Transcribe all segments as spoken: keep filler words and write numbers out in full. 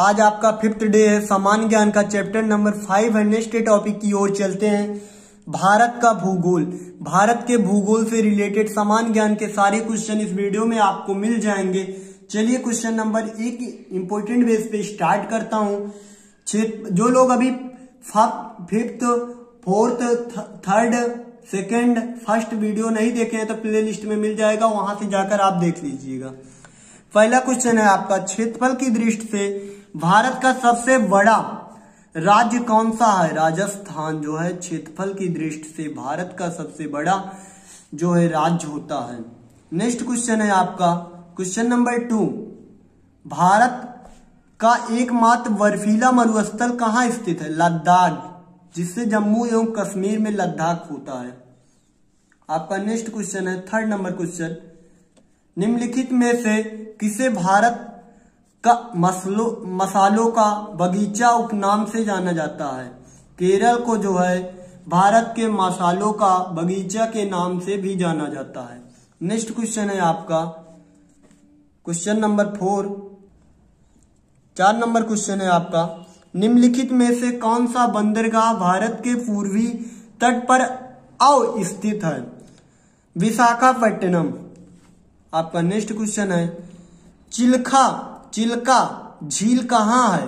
आज आपका fifth day है। सामान्य ज्ञान का चैप्टर नंबर फाइव है। नेक्स्ट टॉपिक की ओर चलते हैं, भारत का भूगोल। भारत के भूगोल से रिलेटेड सामान्य ज्ञान के सारे क्वेश्चन इस वीडियो में आपको मिल जाएंगे। चलिए क्वेश्चन नंबर एक इम्पोर्टेंट बेस पे स्टार्ट करता हूँ। जो लोग अभी fifth fourth third second first video नहीं देखे हैं तो प्लेलिस्ट में मिल जाएगा, वहां से जाकर आप देख लीजिएगा। पहला क्वेश्चन है आपका, क्षेत्रफल की दृष्टि से भारत का सबसे बड़ा राज्य कौन सा है? राजस्थान जो है क्षेत्रफल की दृष्टि से भारत का सबसे बड़ा जो है राज्य होता है। नेक्स्ट क्वेश्चन है आपका क्वेश्चन नंबर टू, भारत का एकमात्र बर्फीला मरुस्थल कहाँ स्थित है? लद्दाख, जिससे जम्मू एवं कश्मीर में लद्दाख होता है आपका। नेक्स्ट क्वेश्चन है थर्ड नंबर क्वेश्चन, निम्नलिखित में से किसे भारत का मसलो मसालों का बगीचा उपनाम से जाना जाता है? केरल को जो है भारत के मसालों का बगीचा के नाम से भी जाना जाता है। नेक्स्ट क्वेश्चन है आपका क्वेश्चन नंबर फोर, चार नंबर क्वेश्चन है आपका, निम्नलिखित में से कौन सा बंदरगाह भारत के पूर्वी तट पर अवस्थित है? विशाखापट्टनम आपका। नेक्स्ट क्वेश्चन है चिल्का, चिल्का झील कहाँ है?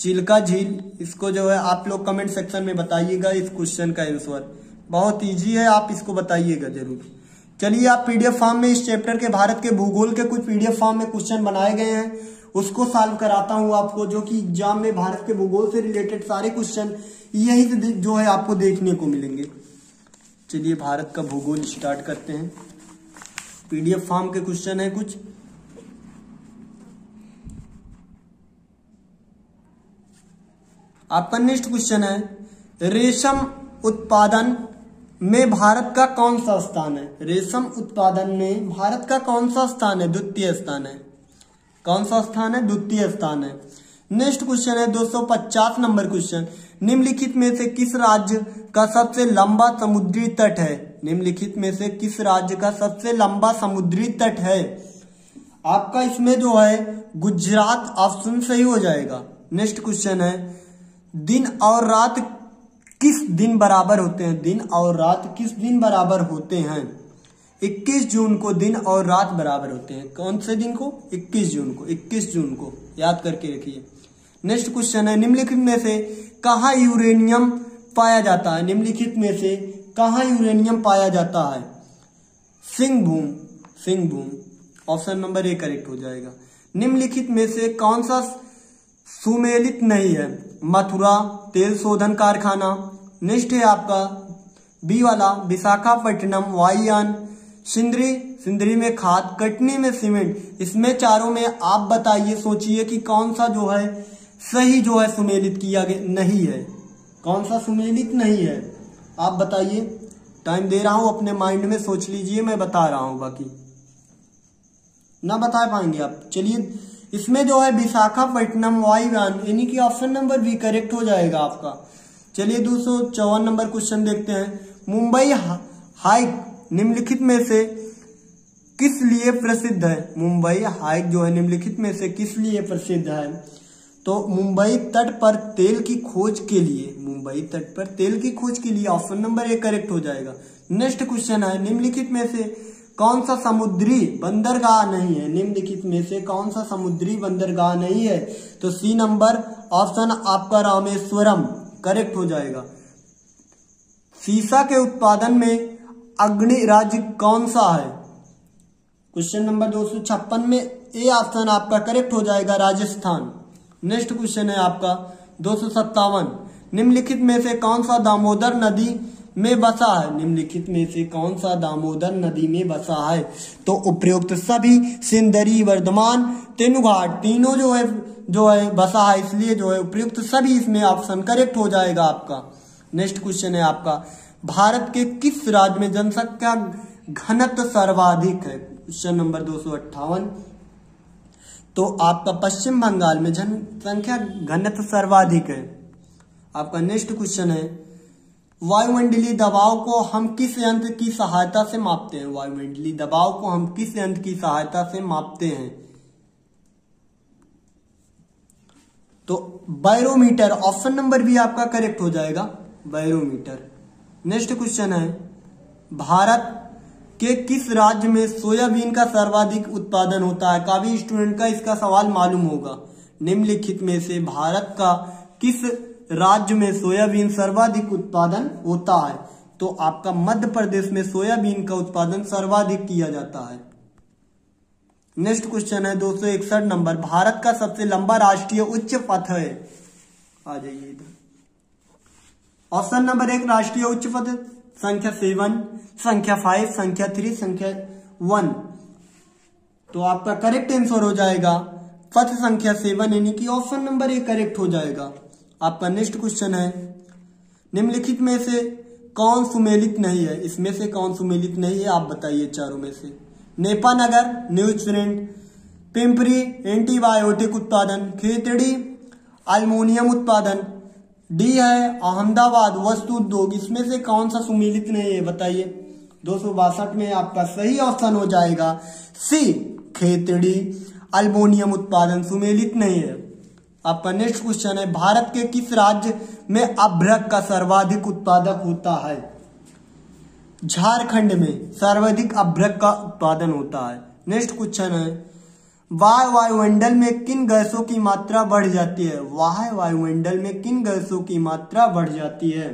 चिल्का झील, इसको जो है आप लोग कमेंट सेक्शन में बताइएगा इस क्वेश्चन का आंसर। बहुत इजी है, आप इसको बताइएगा जरूर। चलिए आप पीडीएफ फॉर्म में इस चैप्टर के भारत के भूगोल के कुछ पीडीएफ फॉर्म में क्वेश्चन बनाए गए हैं, उसको सॉल्व कराता हूँ आपको, जो कि एग्जाम में भारत के भूगोल से रिलेटेड सारे क्वेश्चन यही से जो है आपको देखने को मिलेंगे। चलिए भारत का भूगोल स्टार्ट करते हैं। पीडीएफ फॉर्म के क्वेश्चन है कुछ, आपका नेक्स्ट क्वेश्चन है, रेशम उत्पादन में भारत का कौन सा स्थान है? रेशम उत्पादन में भारत का कौन सा स्थान है? द्वितीय स्थान है। कौन सा स्थान है? द्वितीय स्थान है। नेक्स्ट क्वेश्चन है दो सौ पचास नंबर क्वेश्चन, निम्नलिखित में से किस राज्य का सबसे लंबा समुद्री तट है? निम्नलिखित में से किस राज्य का सबसे लंबा समुद्री तट है? आपका इसमें जो है गुजरात ऑप्शन सही हो जाएगा। नेक्स्ट क्वेश्चन है, दिन और रात किस दिन बराबर होते हैं? दिन और रात किस दिन बराबर होते हैं? इक्कीस जून को दिन और रात बराबर होते हैं। कौन से दिन को? इक्कीस जून को। इक्कीस जून को याद करके रखिए। नेक्स्ट क्वेश्चन है, निम्नलिखित में से कहाँ यूरेनियम पाया जाता है? निम्नलिखित में से कहाँ यूरेनियम पाया जाता है? Singhbhum, Singhbhum option number A correct हो जाएगा। निम्नलिखित में से कौन सा सुमेलित नहीं है? मथुरा तेल शोधन कारखाना। नेक्स्ट है आपका बी वाला, विशाखापट्टनम वायुयान, सिंद्री, सिंद्री में खाद, कटनी में सीमेंट। इसमें चारों में आप बताइए, सोचिए कि कौन सा जो है सही जो है सुमेलित किया गया नहीं है, कौन सा सुमेलित नहीं है, आप बताइए। टाइम दे रहा हूं, अपने माइंड में सोच लीजिए, मैं बता रहा हूं, बाकी ना बता पाएंगे आप। चलिए इसमें जो है विशाखापट्टनम वायुयान यानी कि ऑप्शन नंबर बी करेक्ट हो जाएगा आपका। चलिए दो सौ चौवन नंबर क्वेश्चन देखते हैं, मुंबई हाइक निम्नलिखित में से किस लिए प्रसिद्ध है? मुंबई हाइक जो है निम्नलिखित में से किस लिए प्रसिद्ध है? तो मुंबई तट पर तेल की खोज के लिए, मुंबई तट पर तेल की खोज के लिए ऑप्शन नंबर ए करेक्ट हो जाएगा। नेक्स्ट क्वेश्चन है, निम्नलिखित में से कौन सा समुद्री बंदरगाह नहीं है? निम्नलिखित में से कौन सा समुद्री बंदरगाह नहीं है? तो सी नंबर ऑप्शन आपका रामेश्वरम करेक्ट हो जाएगा। सीसा के उत्पादन में अग्रणी राज्य कौन सा है? क्वेश्चन नंबर दो सौ छप्पन में ए ऑप्शन आपका करेक्ट हो जाएगा, राजस्थान। नेक्स्ट क्वेश्चन है आपका दो सौ सत्तावन, निम्नलिखित में से कौन सा दामोदर नदी में बसा है? निम्नलिखित में से कौन सा दामोदर नदी में बसा है? तो उपरोक्त सभी, सिंदरी, वर्धमान, तेनुघाट, तीनों जो है जो है बसा है, इसलिए जो है उपयुक्त सभी इसमें ऑप्शन करेक्ट हो जाएगा आपका। नेक्स्ट क्वेश्चन है आपका, भारत के किस राज्य में जनसंख्या घनत्व सर्वाधिक है? क्वेश्चन नंबर दो सौ अट्ठावन, तो आपका पश्चिम बंगाल में जनसंख्या घनत्व सर्वाधिक है आपका। नेक्स्ट क्वेश्चन है, वायुमंडलीय दबाव को हम किस यंत्र की सहायता से मापते हैं? वायुमंडलीय दबाव को हम किस यंत्र की सहायता से मापते हैं? तो बैरोमीटर ऑप्शन नंबर भी आपका करेक्ट हो जाएगा, बैरोमीटर। नेक्स्ट क्वेश्चन है, भारत के किस राज्य में सोयाबीन का सर्वाधिक उत्पादन होता है? काफी स्टूडेंट का इसका सवाल मालूम होगा। निम्नलिखित में से भारत का किस राज्य में सोयाबीन सर्वाधिक उत्पादन होता है? तो आपका मध्य प्रदेश में सोयाबीन का उत्पादन सर्वाधिक किया जाता है। नेक्स्ट क्वेश्चन है दो सौ इकसठ नंबर, भारत का सबसे लंबा राष्ट्रीय उच्च पथ है? आ जाइए इधर। ऑप्शन नंबर एक राष्ट्रीय उच्च पथ, संख्या सेवन, संख्या फाइव, संख्या थ्री, संख्या वन। तो आपका करेक्ट आंसर हो जाएगा पथ संख्या सेवन, यानी कि ऑप्शन नंबर एक करेक्ट हो जाएगा आपका। नेक्स्ट क्वेश्चन है, निम्नलिखित में से कौन सुमेलित नहीं है? इसमें से कौन सुमेलित नहीं है आप बताइए चारों में से। नेपानगर न्यूट्रिएंट, पिंपरी एंटीबायोटिक उत्पादन, खेतड़ी अल्मोनियम उत्पादन, डी है अहमदाबाद वस्तु उद्योग। इसमें से कौन सा सुमेलित नहीं है बताइए। दो सौ बासठ में आपका सही ऑप्शन हो जाएगा सी, खेतड़ी अल्मोनियम उत्पादन सुमेलित नहीं है आपका। नेक्स्ट क्वेश्चन है, भारत के किस राज्य में अभ्रक का सर्वाधिक उत्पादक होता है? झारखंड में सर्वाधिक अभ्रक का उत्पादन होता है। नेक्स्ट क्वेश्चन है, वायु वायुमंडल में किन गैसों की मात्रा बढ़ जाती है? वायु वायुमंडल में किन गैसों की मात्रा बढ़ जाती है?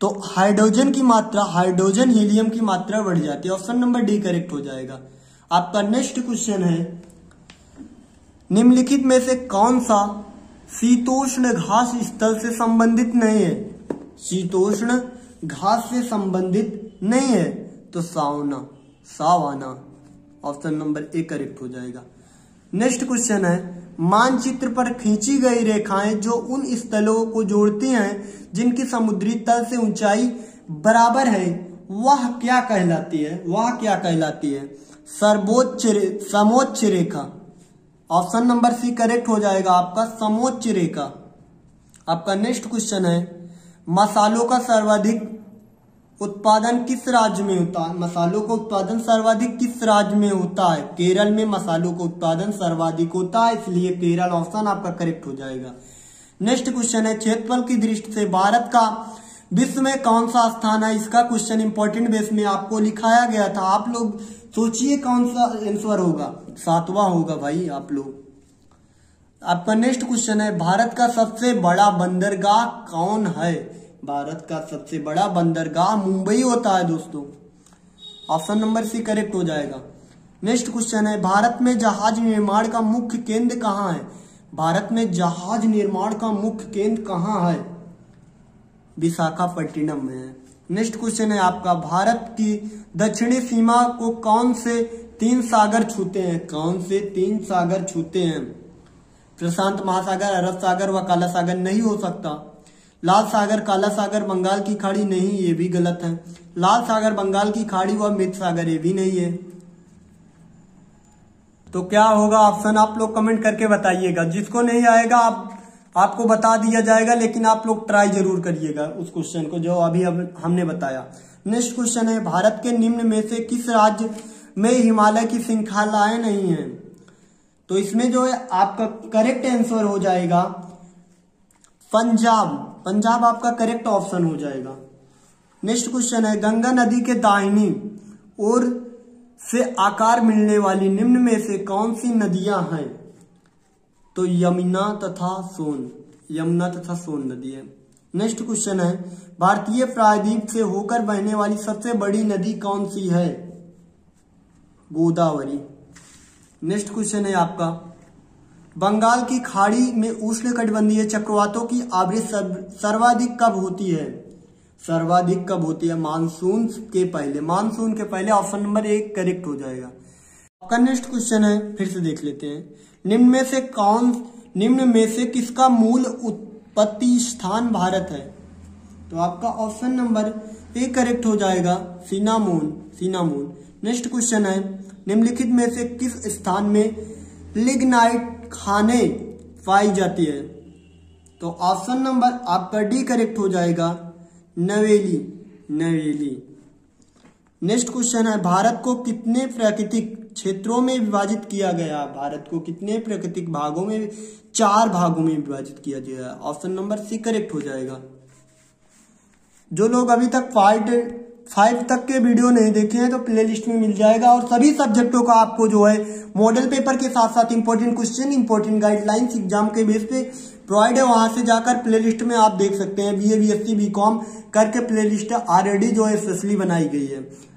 तो हाइड्रोजन की मात्रा, हाइड्रोजन हीलियम की मात्रा बढ़ जाती है। ऑप्शन नंबर डी करेक्ट हो जाएगा आपका। नेक्स्ट क्वेश्चन है, निम्नलिखित में से कौन सा शीतोष्ण घास स्थल से संबंधित नहीं है? शीतोष्ण घास से संबंधित नहीं है, तो savanna, savanna option number A correct हो जाएगा। नेक्स्ट क्वेश्चन है, मानचित्र पर खींची गई रेखाएं जो उन स्थलों को जोड़ती हैं जिनकी समुद्री तल से ऊंचाई बराबर है, वह क्या कहलाती है? वह क्या कहलाती है? सर्वोच्च, समोच्च रेखा। ऑप्शन नंबर सी करेक्ट हो जाएगा आपका, समोच्च रेखा आपका। नेक्स्ट क्वेश्चन है, मसालों का सर्वाधिक उत्पादन किस राज्य में होता है? मसालों का उत्पादन सर्वाधिक किस राज्य में होता है? केरल में मसालों का उत्पादन सर्वाधिक होता है, इसलिए केरल ऑप्शन आपका करेक्ट हो जाएगा। नेक्स्ट क्वेश्चन है, क्षेत्रफल की दृष्टि से भारत का विश्व में कौन सा स्थान है? इसका क्वेश्चन इंपॉर्टेंट बेस में आपको लिखाया गया था, आप लोग सोचिए कौन सा आंसर होगा। सातवां होगा भाई आप लोग आपका। नेक्स्ट क्वेश्चन है, भारत का सबसे बड़ा बंदरगाह कौन है? भारत का सबसे बड़ा बंदरगाह मुंबई होता है दोस्तों, ऑप्शन नंबर सी करेक्ट हो जाएगा। नेक्स्ट क्वेश्चन है, भारत में जहाज निर्माण का मुख्य केंद्र कहाँ है? भारत में जहाज निर्माण का मुख्य केंद्र कहाँ है? विशाखापट्टनम में है। नेक्स्ट क्वेश्चन है आपका, भारत की दक्षिणी सीमा को कौन से तीन सागर छूते हैं? कौन से तीन सागर छूते हैं? प्रशांत महासागर, अरब सागर व काला सागर नहीं हो सकता। लाल सागर, काला सागर, बंगाल की खाड़ी नहीं, ये भी गलत है। लाल सागर, बंगाल की खाड़ी व मृत सागर, ये भी नहीं है। तो क्या होगा ऑप्शन आप लोग कमेंट करके बताइएगा। जिसको नहीं आएगा आप आपको बता दिया जाएगा, लेकिन आप लोग ट्राई जरूर करिएगा उस क्वेश्चन को जो अभी हमने बताया। नेक्स्ट क्वेश्चन है, भारत के निम्न में से किस राज्य में हिमालय की श्रृंखलाएं नहीं है? तो इसमें जो है आपका करेक्ट आंसर हो जाएगा पंजाब, पंजाब आपका करेक्ट ऑप्शन हो जाएगा। नेक्स्ट क्वेश्चन है, गंगा नदी के दाहिनी ओर से आकार मिलने वाली निम्न में से कौन सी नदियां हैं? तो यमुना तथा सोन, यमुना तथा सोन नदी है। नेक्स्ट क्वेश्चन है, भारतीय प्रायद्वीप से होकर बहने वाली सबसे बड़ी नदी कौन सी है? गोदावरी। नेक्स्ट क्वेश्चन है आपका, बंगाल की खाड़ी में उष्णकटिबंधीय चक्रवातों की आवृत्ति सर्वाधिक कब होती है? सर्वाधिक कब होती है? मानसून के पहले, मानसून के पहले ऑप्शन नंबर एक करेक्ट हो जाएगा आपका। नेक्स्ट क्वेश्चन है, फिर से देख लेते हैं, निम्न में से कौन, निम्न में से किसका मूल उत्पत्ति स्थान भारत है? तो आपका ऑप्शन नंबर ए करेक्ट हो जाएगा सिनामोन, सिनामोन। नेक्स्ट क्वेश्चन है, निम्नलिखित में से किस स्थान में लिग्नाइट खाने पाई जाती है? तो ऑप्शन नंबर आपका डी करेक्ट हो जाएगा नवेली, नवेली। नेक्स्ट क्वेश्चन है, भारत को कितने प्राकृतिक क्षेत्रों में विभाजित किया गया? भारत को कितने प्राकृतिक भागों में चार भागों में विभाजित किया गया है। ऑप्शन नंबर सी करेक्ट हो जाएगा। जो लोग अभी तक फाइव फाइव तक के वीडियो नहीं देखे हैं तो प्लेलिस्ट में मिल जाएगा, और सभी सब्जेक्टों का आपको जो है मॉडल पेपर के साथ साथ important question, important guidelines exam के बेस पे प्रोवाइड है, वहां से जाकर प्लेलिस्ट में आप देख सकते हैं। बीए बीएससी बीकॉम करके प्लेलिस्ट ऑलरेडी जो है स्पेशली बनाई गई है।